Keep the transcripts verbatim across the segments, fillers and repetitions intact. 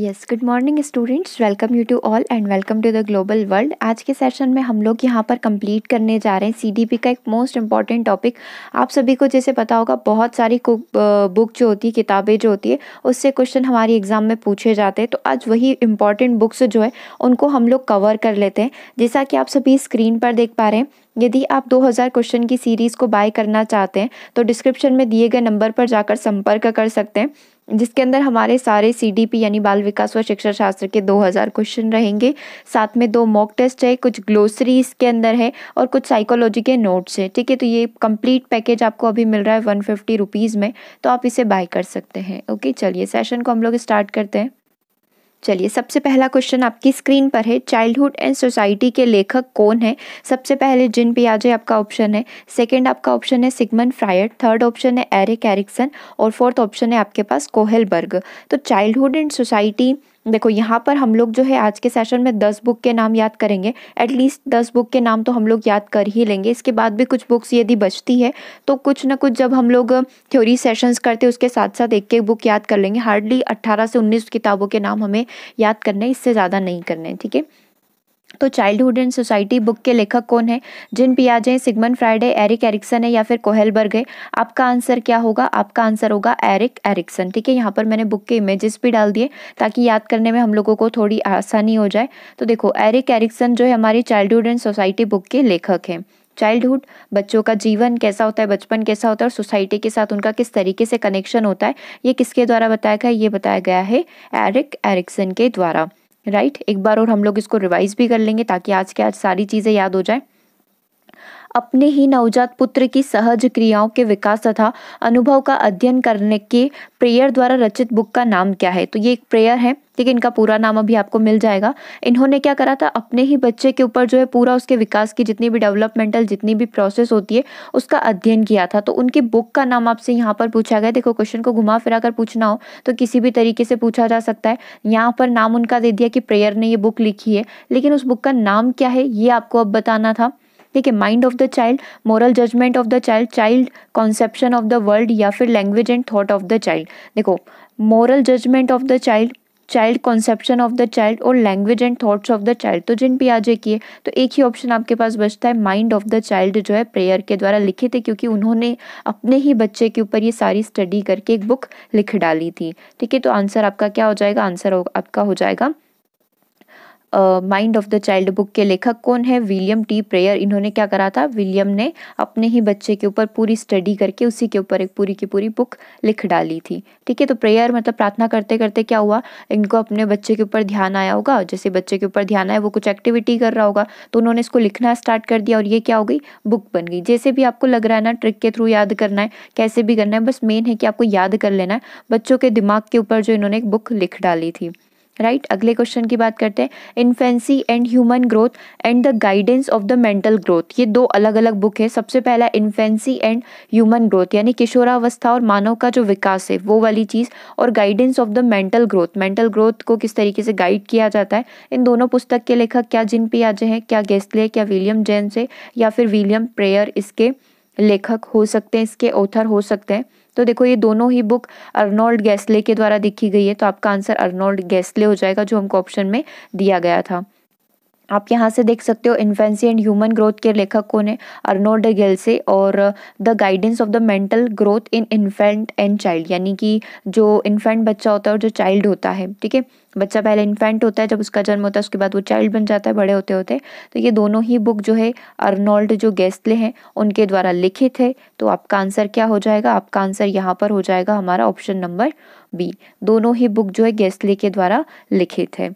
Yes good morning students, welcome you to all and welcome to the global world. आज के session में हम लोग यहाँ पर कंप्लीट करने जा रहे हैं सीडीपी का एक मोस्ट इंपॉर्टेंट टॉपिक। आप सभी को जैसे पता होगा, बहुत सारी बुक जो होती है, किताबें जो होती है, उससे क्वेश्चन हमारी एग्जाम में पूछे जाते हैं। तो आज वही इंपॉर्टेंट बुक्स जो है उनको हम लोग कवर कर लेते हैं। जैसा कि आप सभी स्क्रीन पर देख पा रहे हैं, यदि आप दो हज़ार क्वेश्चन की सीरीज़ को बाय करना चाहते हैं तो डिस्क्रिप्शन में दिए गए नंबर पर जाकर संपर्क कर सकते हैं, जिसके अंदर हमारे सारे सीडीपी यानी बाल विकास व शिक्षा शास्त्र के दो हज़ार क्वेश्चन रहेंगे। साथ में दो मॉक टेस्ट है, कुछ ग्लोसरी इसके अंदर है और कुछ साइकोलॉजी के नोट्स हैं। ठीक है, तो ये कंप्लीट पैकेज आपको अभी मिल रहा है वन फिफ्टी रुपीज़ में, तो आप इसे बाय कर सकते हैं। ओके, चलिए सेशन को हम लोग स्टार्ट करते हैं। चलिए, सबसे पहला क्वेश्चन आपकी स्क्रीन पर है, चाइल्डहुड एंड सोसाइटी के लेखक कौन है? सबसे पहले जिन पियाजे आपका ऑप्शन है, सेकंड आपका ऑप्शन है सिगमंड फ्रायड, थर्ड ऑप्शन है एरिक एरिक्सन और फोर्थ ऑप्शन है आपके पास कोहेलबर्ग। तो चाइल्डहुड एंड सोसाइटी, देखो यहाँ पर हम लोग जो है आज के सेशन में दस बुक के नाम याद करेंगे, एटलीस्ट दस बुक के नाम तो हम लोग याद कर ही लेंगे। इसके बाद भी कुछ बुक्स यदि बचती है तो कुछ ना कुछ जब हम लोग थ्योरी सेशंस करते हैं उसके साथ साथ एक एक बुक याद कर लेंगे। हार्डली अट्ठारह से उन्नीस किताबों के नाम हमें याद करने, इससे ज़्यादा नहीं करने। ठीक है, तो चाइल्डहुड एंड सोसाइटी बुक के लेखक कौन है? जिन पियाजे हैं, सिगमंड फ्रायड है, एरिक एरिक्सन है या फिर कोहेलबर्ग है। आपका आंसर क्या होगा? आपका आंसर होगा एरिक एरिक्सन। ठीक है, यहाँ पर मैंने बुक के इमेजेस भी डाल दिए ताकि याद करने में हम लोगों को थोड़ी आसानी हो जाए। तो देखो, एरिक एरिक्सन जो है हमारी चाइल्डहुड एंड सोसाइटी बुक के लेखक हैं। चाइल्डहुड बच्चों का जीवन कैसा होता है, बचपन कैसा होता है और सोसाइटी के साथ उनका किस तरीके से कनेक्शन होता है, ये किसके द्वारा बताया गया है? ये बताया गया है एरिक एरिक्सन के द्वारा। Right right? एक बार और हम लोग इसको रिवाइज भी कर लेंगे ताकि आज के आज सारी चीज़ें याद हो जाए। अपने ही नवजात पुत्र की सहज क्रियाओं के विकास तथा अनुभव का अध्ययन करने के प्रेयर द्वारा रचित बुक का नाम क्या है? तो ये एक प्रेयर है, ठीक है, इनका पूरा नाम अभी आपको मिल जाएगा। इन्होंने क्या करा था, अपने ही बच्चे के ऊपर जो है पूरा उसके विकास की जितनी भी डेवलपमेंटल जितनी भी प्रोसेस होती है उसका अध्ययन किया था। तो उनकी बुक का नाम आपसे यहाँ पर पूछा गया। देखो, क्वेश्चन को घुमा फिरा कर पूछना हो तो किसी भी तरीके से पूछा जा सकता है। यहाँ पर नाम उनका दे दिया कि प्रेयर ने ये बुक लिखी है, लेकिन उस बुक का नाम क्या है ये आपको अब बताना था। ठीक है, mind of the child, moral judgement of the child, child conception of the world या फिर language and thought of the child. देखो, moral judgement of the child, child conception of the child और language and thoughts of the child, तो Jean पियाजे की है। तो एक ही option आपके पास बचता है, माइंड ऑफ द चाइल्ड जो है प्रेयर के द्वारा लिखे थे, क्योंकि उन्होंने अपने ही बच्चे के ऊपर ये सारी स्टडी करके एक बुक लिख डाली थी। ठीक है, तो आंसर आपका क्या हो जाएगा? आंसर आपका हो जाएगा mind of the child. Book के लेखक कौन है? William T Preyer. इन्होंने क्या करा था, विलियम ने अपने ही बच्चे के ऊपर पूरी स्टडी करके उसी के ऊपर एक पूरी की पूरी बुक लिख डाली थी। ठीक है, तो प्रेयर मतलब प्रार्थना करते करते क्या हुआ, इनको अपने बच्चे के ऊपर ध्यान आया होगा। जैसे बच्चे के ऊपर ध्यान आया, वो कुछ एक्टिविटी कर रहा होगा तो उन्होंने इसको लिखना स्टार्ट कर दिया और ये क्या हो गई, बुक बन गई। जैसे भी आपको लग रहा है ना, ट्रिक के थ्रू याद करना है, कैसे भी करना है, बस मेन है कि आपको याद कर लेना है। बच्चों के दिमाग के ऊपर जो इन्होंने एक बुक लिख डाली थी। Right right? अगले क्वेश्चन की बात करते हैं, infancy and human growth and the guidance of the mental growth. ये दो अलग अलग बुक है। सबसे पहला इन्फेंसी एंड ह्यूमन ग्रोथ यानी किशोरावस्था और मानव का जो विकास है वो वाली चीज़, और guidance of the mental growth, mental growth को किस तरीके से गाइड किया जाता है। इन दोनों पुस्तक के लेखक क्या जिन पियाजे हैं, क्या गेस्ले, क्या विलियम जेम्स है या फिर विलियम प्रेयर इसके लेखक हो सकते हैं, इसके ऑथर हो सकते हैं। तो देखो, ये दोनों ही बुक अर्नोल्ड गेस्ले के द्वारा लिखी गई है, तो आपका आंसर अर्नोल्ड गेस्ले हो जाएगा जो हमको ऑप्शन में दिया गया था। आप यहाँ से देख सकते हो, इन्फेंसी एंड ह्यूमन ग्रोथ के लेखक कौन है, अर्नोल्ड गेस्ले, और the guidance of the mental growth in infant and child यानी कि जो इन्फेंट बच्चा होता है और जो चाइल्ड होता है। ठीक है, बच्चा पहले इन्फेंट होता है, जब उसका जन्म होता है उसके बाद वो चाइल्ड बन जाता है बड़े होते होते। तो ये दोनों ही बुक जो है अर्नोल्ड जो गेस्ले हैं उनके द्वारा लिखित है। तो आपका आंसर क्या हो जाएगा? आपका आंसर यहाँ पर हो जाएगा हमारा ऑप्शन नंबर बी। दोनों ही बुक जो है गेस्ले के द्वारा लिखित है।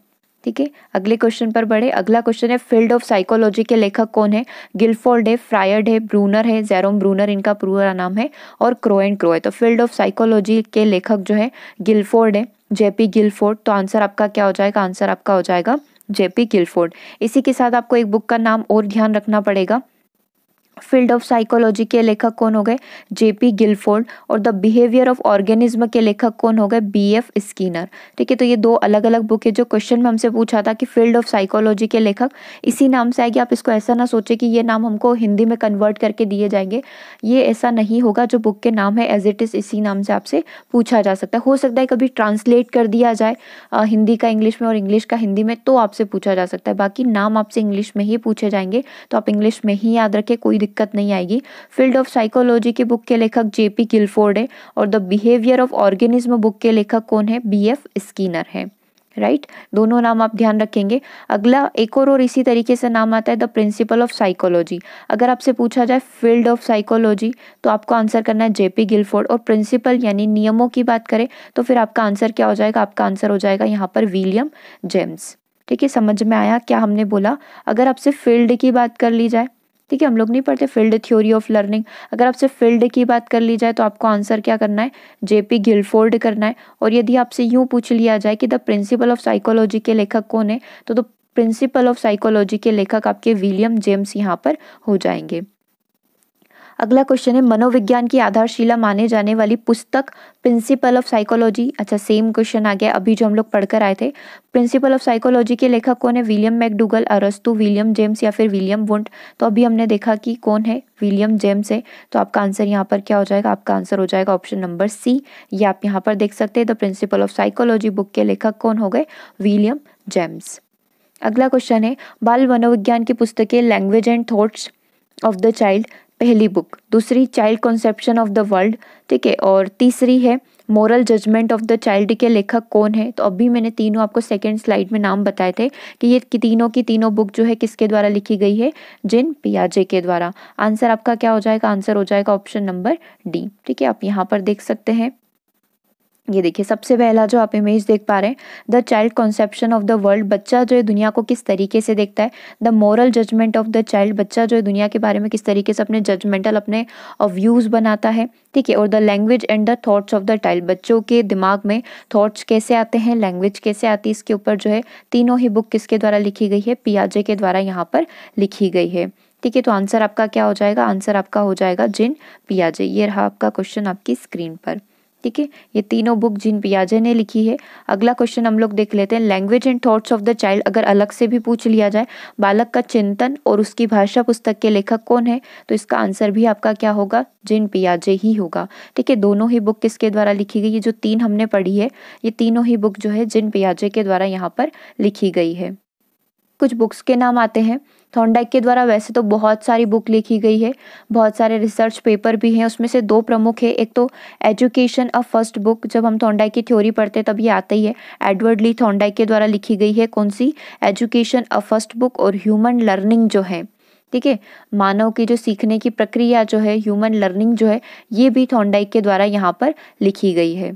ठीक है, अगले क्वेश्चन पर बढ़े। अगला क्वेश्चन है, फील्ड ऑफ साइकोलॉजी के लेखक कौन है? गिल्फोर्ड है, फ्रायड है, ब्रूनर है, जेरोम ब्रूनर इनका पूरा नाम है, और क्रो एंड क्रो है। तो फील्ड ऑफ साइकोलॉजी के लेखक जो है गिल्फोर्ड है, जे.पी. गिल्फोर्ड। तो आंसर आपका क्या हो जाएगा? आंसर आपका हो जाएगा जे.पी. गिल्फोर्ड। इसी के साथ आपको एक बुक का नाम और ध्यान रखना पड़ेगा, फील्ड ऑफ साइकोलॉजी के लेखक कौन हो गए? J P Guilford. और द बिहेवियर ऑफ ऑर्गेनिज्म के लेखक कौन हो गए? B F Skinner. ठीक है, तो ये दो अलग अलग बुक है। जो क्वेश्चन में हमसे पूछा था कि फील्ड ऑफ साइकोलॉजी के लेखक इसी नाम से आएगी, आप इसको ऐसा ना सोचे कि ये नाम हमको हिंदी में कन्वर्ट करके दिए जाएंगे, ये ऐसा नहीं होगा। जो बुक के नाम है एज इट इज इसी नाम से आपसे पूछा जा सकता है। हो सकता है कभी ट्रांसलेट कर दिया जाए आ, हिंदी का इंग्लिश में और इंग्लिश का हिंदी में, तो आपसे पूछा जा सकता है। बाकी नाम आपसे इंग्लिश में ही पूछे जाएंगे, तो आप इंग्लिश में ही याद रखें, कोई दिक्कत नहीं आएगी। फील्ड ऑफ साइकोलॉजी की बुक के लेखक जे पी गिल्फोर्ड है और the behaviour of organism book के लेखक कौन है? बी एफ स्किनर है। Right right? दोनों नाम आप ध्यान रखेंगे। अगला एक और और इसी तरीके से नाम आता है द प्रिंसिपल ऑफ साइकोलॉजी। अगर आपसे पूछा जाए फील्ड ऑफ साइकोलॉजी तो आपको आंसर करना है जे पी गिल्फोर्ड। और प्रिंसिपल यानी नियमों की बात करें तो फिर आपका आंसर क्या हो जाएगा? आपका आंसर हो जाएगा यहाँ पर विलियम जेम्स। ठीक है, समझ में आया क्या हमने बोला? अगर आपसे फील्ड की बात कर ली जाए, ठीक है, हम लोग नहीं पढ़ते फील्ड थ्योरी ऑफ लर्निंग, अगर आपसे फील्ड की बात कर ली जाए तो आपको आंसर क्या करना है? जे पी गिल्फोर्ड करना है। और यदि आपसे यूँ पूछ लिया जाए कि द प्रिंसिपल ऑफ साइकोलॉजी के लेखक कौन है, तो द प्रिंसिपल ऑफ साइकोलॉजी के लेखक आपके विलियम जेम्स यहाँ पर हो जाएंगे। अगला क्वेश्चन है मनोविज्ञान की आधारशिला माने जाने वाली पुस्तक प्रिंसिपल ऑफ साइकोलॉजी। अच्छा, सेम क्वेश्चन आ गया अभी जो हम लोग पढ़कर आए थे। प्रिंसिपल ऑफ साइकोलॉजी के लेखक कौन है? विलियम मैकडूगल, अरस्तु, विलियम जेम्स या फिर विलियम वुंट। तो अभी हमने देखा कि कौन है? विलियम जेम्स है। तो आपका आंसर यहाँ पर क्या हो जाएगा? आपका आंसर हो जाएगा ऑप्शन नंबर सी। ये आप यहाँ पर देख सकते हैं, the principle of psychology book के लेखक कौन हो गए? William James. अगला क्वेश्चन है बाल मनोविज्ञान की पुस्तकें language and thoughts of the child पहली बुक, दूसरी child conception of the world, ठीक है, और तीसरी है moral judgement of the child के लेखक कौन है। तो अभी मैंने तीनों आपको सेकेंड स्लाइड में नाम बताए थे कि ये तीनों की तीनों बुक जो है किसके द्वारा लिखी गई है? जेन पियाजे के द्वारा। आंसर आपका क्या हो जाएगा? आंसर हो जाएगा ऑप्शन नंबर डी। ठीक है, आप यहाँ पर देख सकते हैं, ये देखिए सबसे पहला जो आप इमेज देख पा रहे हैं, the child conception of the world, बच्चा जो है दुनिया को किस तरीके से देखता है। The moral judgement of the child, बच्चा जो है दुनिया के बारे में किस तरीके से अपने जजमेंटल अपने व्यूज़ बनाता है। ठीक है, और the language and the thoughts of the child, बच्चों के दिमाग में थॉट्स कैसे आते हैं, लैंग्वेज कैसे आती है, इसके ऊपर जो है तीनों ही बुक किसके द्वारा लिखी गई है? पियाजे के द्वारा यहाँ पर लिखी गई है। ठीक है, तो आंसर आपका क्या हो जाएगा? आंसर आपका हो जाएगा जीन पियाजे। ये रहा आपका क्वेश्चन आपकी स्क्रीन पर। ठीक है, ये तीनों बुक जीन पियाजे ने लिखी है। अगला क्वेश्चन हम लोग देख लेते हैं, language and thoughts of the child अगर अलग से भी पूछ लिया जाए, बालक का चिंतन और उसकी भाषा पुस्तक के लेखक कौन है? तो इसका आंसर भी आपका क्या होगा? जीन पियाजे ही होगा। ठीक है, दोनों ही बुक किसके द्वारा लिखी गई? ये जो तीन हमने पढ़ी है, ये तीनों ही बुक जो है जीन पियाजे के द्वारा यहाँ पर लिखी गई है। कुछ बुक्स के नाम आते हैं, थॉर्नडाइक के द्वारा वैसे तो बहुत सारी बुक लिखी गई है, बहुत सारे रिसर्च पेपर भी हैं, उसमें से दो प्रमुख है। एक तो एजुकेशन अ फर्स्ट बुक, जब हम थॉर्नडाइक की थ्योरी पढ़ते हैं तब ये आता ही है, एडवर्ड ली थॉर्नडाइक के द्वारा लिखी गई है। कौन सी? Education a first book. और ह्यूमन लर्निंग जो है, ठीक है, मानव की जो सीखने की प्रक्रिया जो है, ह्यूमन लर्निंग जो है, ये भी थॉर्नडाइक के द्वारा यहाँ पर लिखी गई है।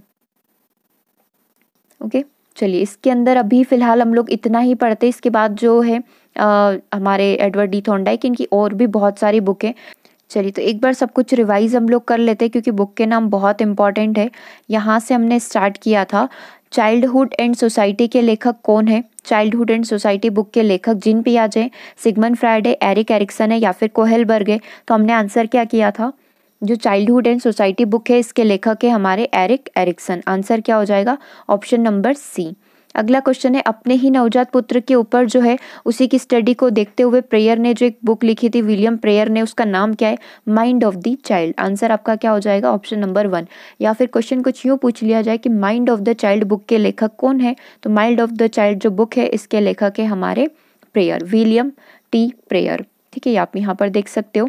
ओके, चलिए इसके अंदर अभी फिलहाल हम लोग इतना ही पढ़ते हैं। इसके बाद जो है आ, हमारे एडवर्ड डी थॉर्नडाइक, इनकी और भी बहुत सारी बुकें। चलिए तो एक बार सब कुछ रिवाइज हम लोग कर लेते हैं, क्योंकि बुक के नाम बहुत इंपॉर्टेंट है। यहाँ से हमने स्टार्ट किया था, चाइल्डहुड एंड सोसाइटी के लेखक कौन है? चाइल्डहुड एंड सोसाइटी बुक के लेखक जीन पियाजे, सिगमंड फ्रायड है, एरिक एरिक्सन है या फिर कोहेलबर्ग है। तो हमने आंसर क्या किया था? जो चाइल्डहुड एंड सोसाइटी बुक है इसके लेखक है हमारे एरिक एरिक्सन। आंसर क्या हो जाएगा? Option number C. अगला क्वेश्चन है, अपने ही नवजात पुत्र के ऊपर जो है उसी की स्टडी को देखते हुए प्रेयर ने जो एक बुक लिखी थी, विलियम प्रेयर ने, उसका नाम क्या है? Mind of the child. Answer आपका क्या हो जाएगा? Option number one. या फिर क्वेश्चन कुछ यूँ पूछ लिया जाए कि mind of the child book के लेखक कौन है? तो माइंड ऑफ द चाइल्ड जो बुक है इसके लेखक है हमारे प्रेयर, विलियम टी प्रेयर। ठीक है, आप यहाँ पर देख सकते हो।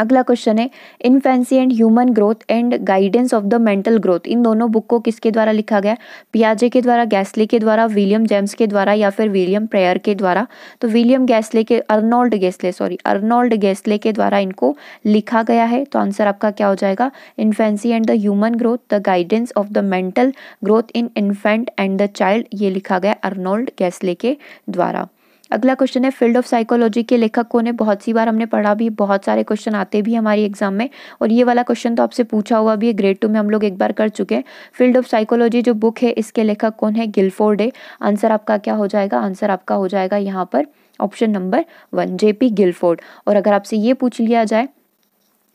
अगला क्वेश्चन है, infancy and human growth and guidance of the mental growth, इन दोनों बुक को किसके द्वारा लिखा गया? पियाजे के द्वारा, गैसले के द्वारा, विलियम जेम्स के द्वारा या फिर विलियम प्रेयर के द्वारा। तो विलियम गैसले के Arnold Gesell sorry Arnold Gesell के द्वारा इनको लिखा गया है। तो आंसर आपका क्या हो जाएगा? Infancy and the human growth, the guidance of the mental growth in infant and the child, ये लिखा गया अर्नोल्ड गैसले के द्वारा। अगला क्वेश्चन है, फील्ड ऑफ साइकोलॉजी के लेखक कौन है? बहुत सी बार हमने पढ़ा भी, बहुत सारे क्वेश्चन आते भी हमारी एग्जाम में, और ये वाला क्वेश्चन तो आपसे पूछा हुआ भी है, ग्रेड टू में हम लोग एक बार कर चुके हैं। फील्ड ऑफ साइकोलॉजी जो बुक है इसके लेखक कौन है? गिल्फोर्ड है। आंसर आपका क्या हो जाएगा? आंसर आपका हो जाएगा यहाँ पर option number one J P Guilford. और अगर आपसे ये पूछ लिया जाए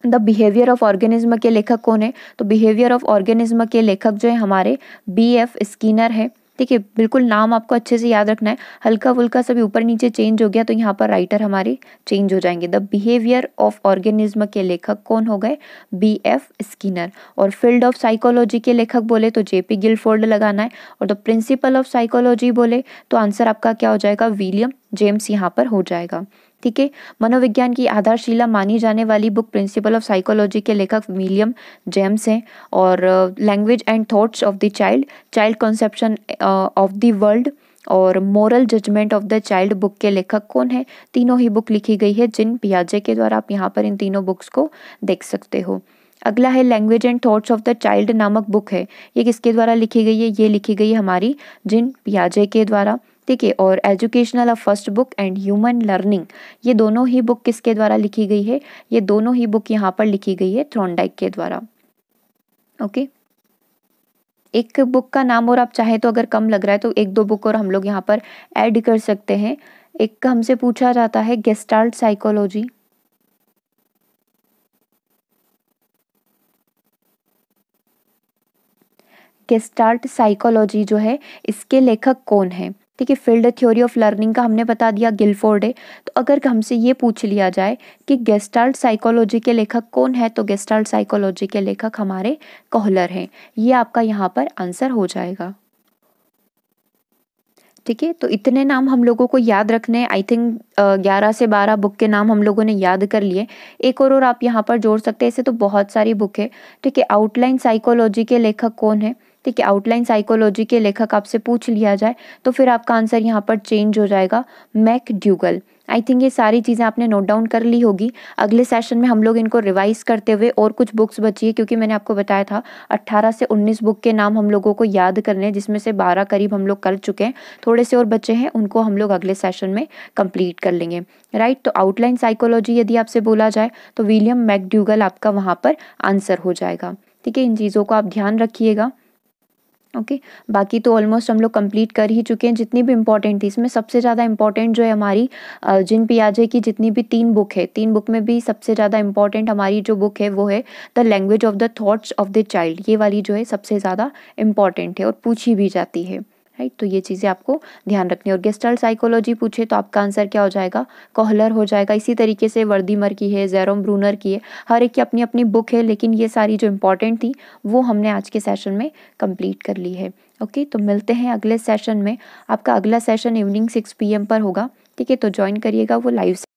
द बिहेवियर ऑफ ऑर्गेनिज्म के लेखक कौन है, तो बिहेवियर ऑफ ऑर्गेनिज्म के लेखक जो है हमारे बी एफ स्किनर है। ठीक है, बिल्कुल नाम आपको अच्छे से याद रखना है, हल्का फुल्का सभी ऊपर नीचे चेंज हो गया तो यहाँ पर राइटर हमारे चेंज हो जाएंगे। द बिहेवियर ऑफ ऑर्गेनिज्म के लेखक कौन हो गए, बी एफ स्किनर। और फील्ड ऑफ साइकोलॉजी के लेखक बोले तो जेपी गिलफोर्ड लगाना है। और द प्रिंसिपल ऑफ साइकोलॉजी बोले तो आंसर आपका क्या हो जाएगा, विलियम जेम्स यहाँ पर हो जाएगा। ठीक है, मनोविज्ञान की आधारशिला मानी जाने वाली बुक प्रिंसिपल ऑफ साइकोलॉजी के लेखक विलियम जेम्स हैं। और language and thoughts of the child, child conception of the world और moral judgement of the child book के लेखक कौन है, तीनों ही बुक लिखी गई है जिन पियाजे के द्वारा। आप यहाँ पर इन तीनों बुक्स को देख सकते हो। अगला है language and thoughts of the child नामक बुक है, ये किसके द्वारा लिखी गई है, ये लिखी गई हमारी जिन पियाजे के द्वारा। ठीक है, और educational a first book and human learning, ये दोनों ही बुक किसके द्वारा लिखी गई है, ये दोनों ही बुक यहाँ पर लिखी गई है थॉर्नडाइक के द्वारा। ओके, एक बुक का नाम और आप चाहे तो अगर कम लग रहा है तो एक दो बुक और हम लोग यहाँ पर ऐड कर सकते हैं। एक हमसे पूछा जाता है गेस्टाल्ट साइकोलॉजी, गेस्टाल्ट साइकोलॉजी जो है इसके लेखक कौन है। ठीक है, फील्ड थ्योरी ऑफ लर्निंग का हमने बता दिया गिलफोर्ड है। तो अगर हमसे ये पूछ लिया जाए कि गेस्टाल्ट साइकोलॉजी के लेखक कौन है, तो गेस्टाल्ट साइकोलॉजी के लेखक हमारे कोहलर हैं, ये आपका यहाँ पर आंसर हो जाएगा। ठीक है, तो इतने नाम हम लोगों को याद रखने, आई थिंक ग्यारह से बारह बुक के नाम हम लोगों ने याद कर लिए। एक और, और आप यहाँ पर जोड़ सकते हैं, ऐसे तो बहुत सारी बुक है। ठीक है, आउटलाइन साइकोलॉजी के लेखक कौन है, ठीक है, आउटलाइन साइकोलॉजी के लेखक आपसे पूछ लिया जाए तो फिर आपका आंसर यहाँ पर चेंज हो जाएगा, मैकडूगल। आई थिंक ये सारी चीज़ें आपने नोट डाउन कर ली होगी। अगले सेशन में हम लोग इनको रिवाइज करते हुए, और कुछ बुक्स बची है क्योंकि मैंने आपको बताया था अट्ठारह से उन्नीस बुक के नाम हम लोगों को याद करने हैं, जिसमें से बारह करीब हम लोग कर चुके हैं, थोड़े से और बचे हैं, उनको हम लोग अगले सेशन में कंप्लीट कर लेंगे। राइट, तो आउटलाइन साइकोलॉजी यदि आपसे बोला जाए तो विलियम मैकडूगल आपका वहाँ पर आंसर हो जाएगा। ठीक है, इन चीज़ों को आप ध्यान रखिएगा। Okay okay. बाकी तो ऑलमोस्ट हम लोग कंप्लीट कर ही चुके हैं जितनी भी इम्पॉर्टेंट थी। इसमें सबसे ज़्यादा इम्पॉर्टेंट जो है हमारी जिन पियाजे की जितनी भी तीन बुक है, तीन बुक में भी सबसे ज़्यादा इम्पॉर्टेंट हमारी जो बुक है वो है the language of the thoughts of the child. ये वाली जो है सबसे ज़्यादा इम्पॉर्टेंट है और पूछी भी जाती है। राइट, तो ये चीज़ें आपको ध्यान रखनी है। और गेस्टाल्ट साइकोलॉजी पूछे तो आपका आंसर क्या हो जाएगा, कोहलर हो जाएगा। इसी तरीके से वर्दीमर की है, जेरोम ब्रूनर की है, हर एक की अपनी अपनी बुक है, लेकिन ये सारी जो इम्पॉर्टेंट थी वो हमने आज के सेशन में कंप्लीट कर ली है। ओके, तो मिलते हैं अगले सेशन में। आपका अगला session evening six P M पर होगा। ठीक है, तो ज्वाइन करिएगा, वो लाइव